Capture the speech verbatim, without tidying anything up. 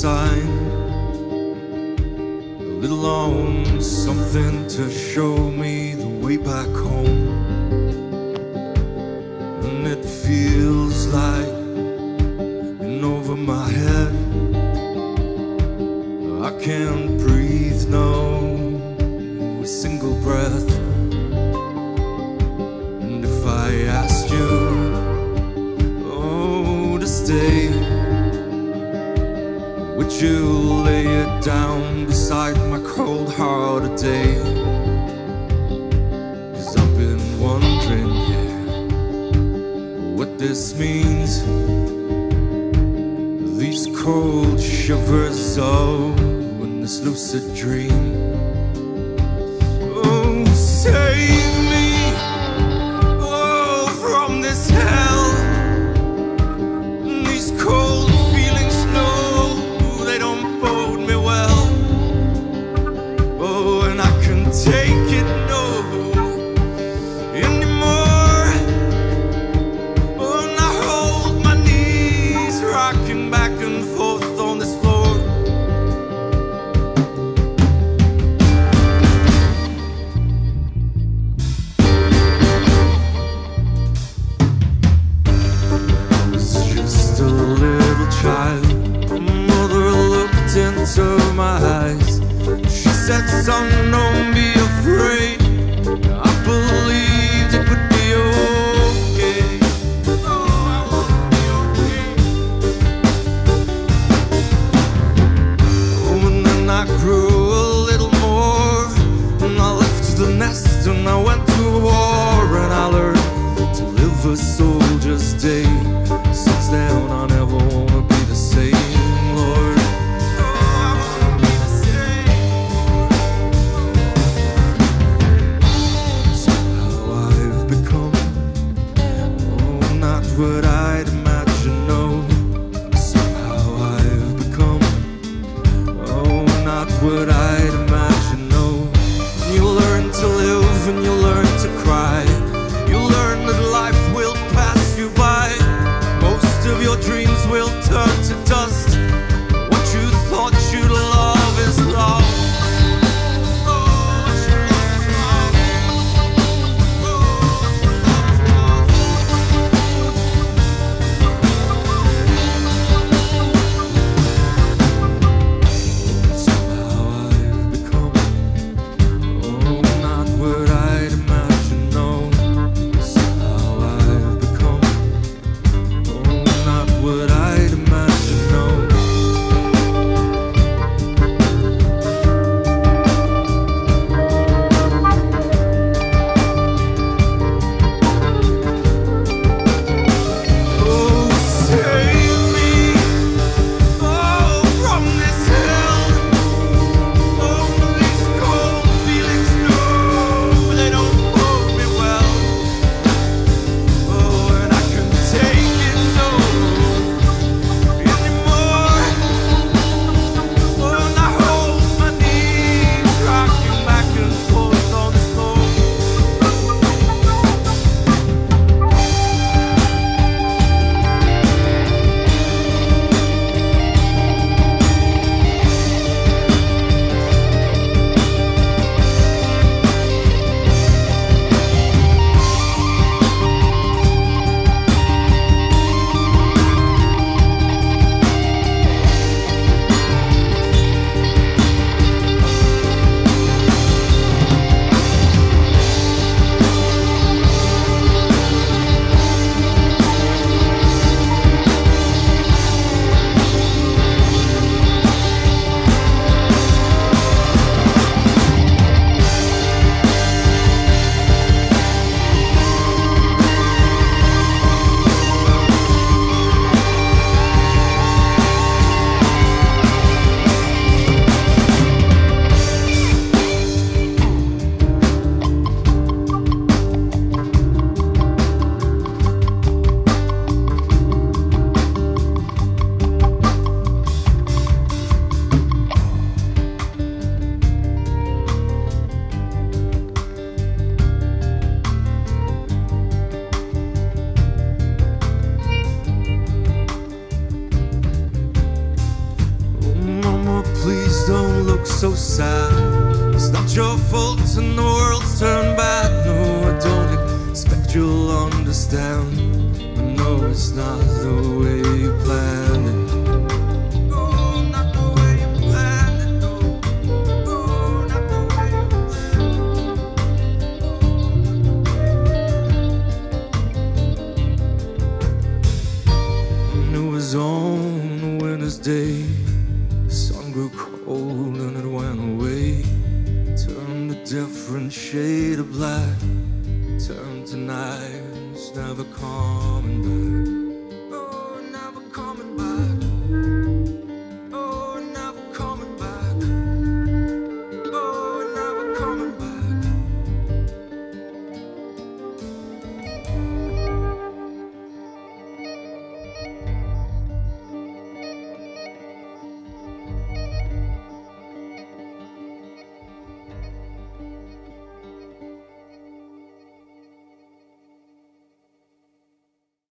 sign, a little on something to show me the way back home. And it feels like been over my head, I can't breathe, no, a single breath. And if I asked you, oh, to stay, would you lay it down beside my cold heart today? Cause I've been wondering, yeah, what this means. These cold shivers, oh, in this lucid dream. Oh, save me, oh, from this hell. These cold take it no anymore. Oh, and I hold my knees, rocking back and forth on this floor. When I was just a little child, my mother looked into my eyes. She said, son, don't be afraid. I believed it would be okay. Oh, I would be okay. Oh, and then I grew a little more, and I left the nest and I went to war, and I learned to live a soldier's day. Since then I never wanna be the same. What I'd imagine, no, somehow I've become, oh, not what I'd imagine, no. You learn to live and you learn to cry. You learn that life will pass you by. Most of your dreams will turn to dust. What you thought you'd love is lost. What I'd imagine, no. look so sad. It's not your fault and the world's turned bad. No, I don't expect you'll understand. No, it's not the way you planned it. No, not the way you planned it. No, no, not the way you planned it. And it was on a winter's day. The sun grew cold and it went away. It turned a different shade of black. It turned to night. It's never coming back.